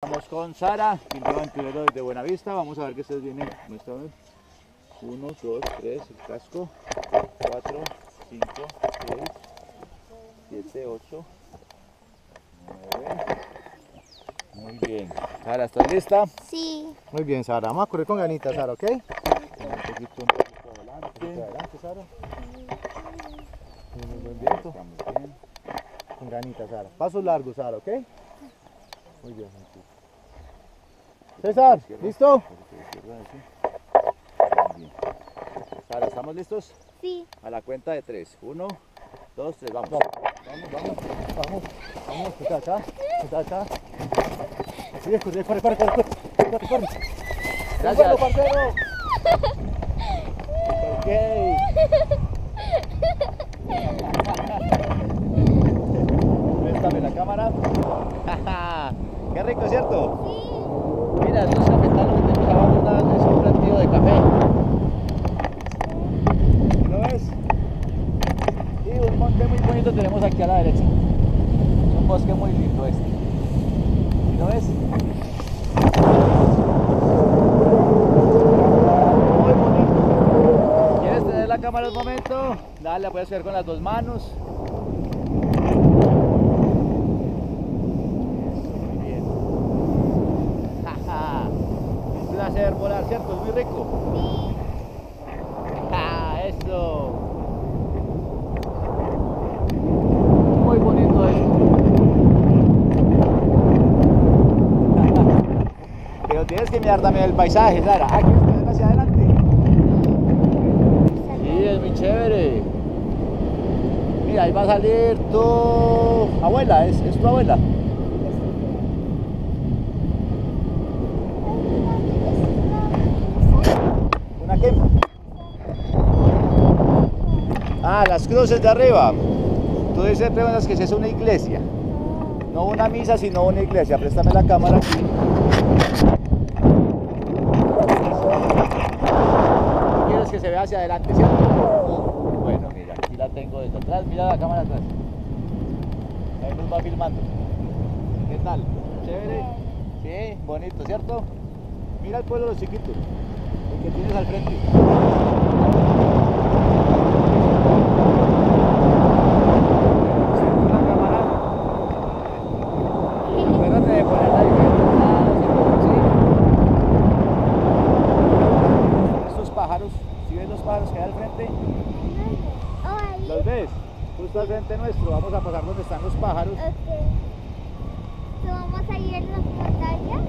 Estamos con Sara, Quindío Aventurero desde Buenavista. Vamos a ver que ustedes vienen. 1, 2, 3, el casco. 4, 5, 6, 7, 8, 9. Muy bien. Sara, ¿estás lista? Sí. Muy bien, Sara. Vamos a correr con ganitas, Sara, ¿ok? Un poquito adelante, Sara. Muy buen viento. Bien. Con ganitas, Sara. Pasos largos, Sara, ¿ok? Muy bien, César, ¿listo? Sara, ¿estamos listos? Sí. A la cuenta de 3. 1, 2, 3, vamos. Vamos, está acá. Corre. Gracias, parcero. Ok. Préstame la cámara. ¡Qué rico, cierto! Sí. Mira, estos cafetales que te echaban una vez es un plantillo de café. ¿Lo ves? Y un monte muy bonito tenemos aquí a la derecha. Es un bosque muy lindo este. ¿Lo ves? Muy bonito. ¿Quieres tener la cámara un momento? Dale, la puedes pegar con las dos manos. Hacer volar, ¿cierto? Es muy rico. Sí. Eso. Muy bonito esto. Pero tienes que mirar también el paisaje, Sara. Aquí ustedes hacia adelante. Sí, es muy chévere. Mira, ahí va a salir tu abuela, es tu abuela. Ah, las cruces de arriba. Tú dices, preguntas que si es una iglesia. No una misa, sino una iglesia. Préstame la cámara aquí. ¿Quieres que se vea hacia adelante, cierto? Bueno, mira, aquí la tengo desde atrás. Mira la cámara atrás. Ahí nos va filmando. ¿Qué tal? ¿Chévere? Sí, bonito, ¿cierto? Mira el pueblo de los chiquitos. El que tienes al frente. ¿Los ves? Justo al frente nuestro, vamos a pasar donde están los pájaros. Ok. ¿Vamos a ir a las montañas?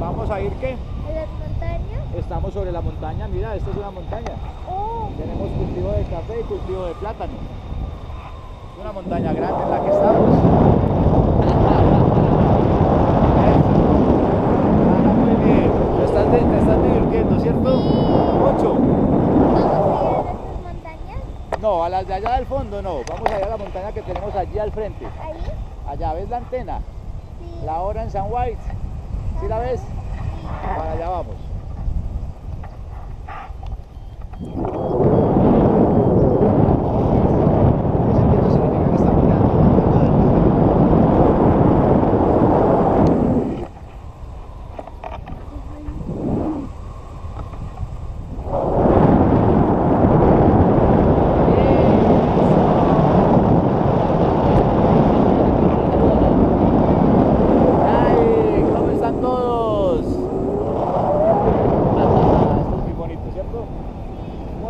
¿Vamos a ir qué? ¿A las montañas? Estamos sobre la montaña, mira, esta es una montaña. Oh. Tenemos cultivo de café y cultivo de plátano. Es una montaña grande en la que estamos. No, a las de allá del fondo no, vamos allá a la montaña que tenemos allí al frente. ¿Ahí? Allá, ¿ves la antena? Sí. La Orange and White. ¿Sí la ves? Sí. Para allá vamos.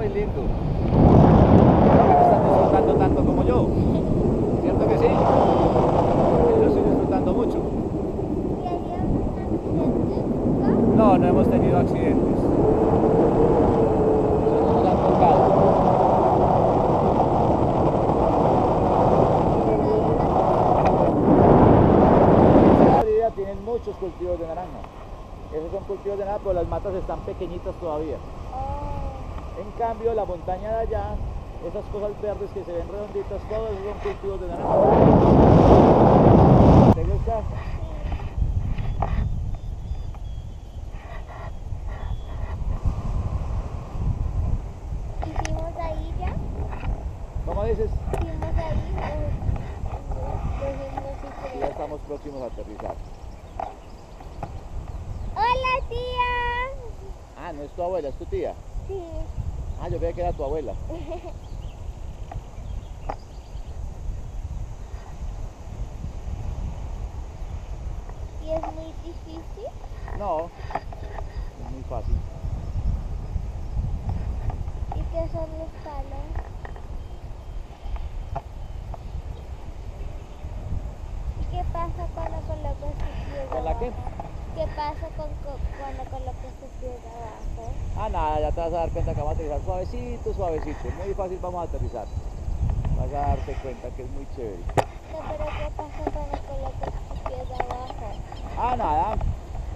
Lindo. Creo que no están disfrutando tanto como yo. ¿Cierto que sí? Yo estoy disfrutando mucho. No, no hemos tenido accidentes. Nosotros nos han tocado. En Florida tienen muchos cultivos de naranja. Esos son cultivos de naranja, pero las matas están pequeñitas todavía. En cambio, la montaña de allá, esas cosas verdes que se ven redonditas, todos esos son cultivos de naranja. ¿Te gusta? ¿Hicimos ahí ya? ¿Cómo dices? Hicimos ahí, ya estamos próximos a aterrizar. tu abuela, es tu tía. Sí. Ah, yo creía que era tu abuela. ¿Y es muy difícil? No, es muy fácil. ¿Y qué son los palos? ¿Qué pasa cuando colocas tu pie abajo? ¿Con la qué? ¿Qué pasa cuando colocas tu pie abajo? Ah, nada, ya te vas a dar cuenta que vamos a aterrizar suavecito, suavecito. Es muy fácil, vamos a aterrizar. Vas a darte cuenta que es muy chévere. No, pero ¿qué pasa cuando colocas tu pie abajo? Ah, nada.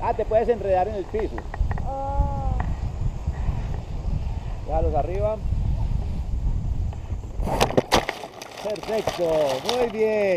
Ah, te puedes enredar en el piso. Oh. Déjalos arriba. Perfecto, muy bien.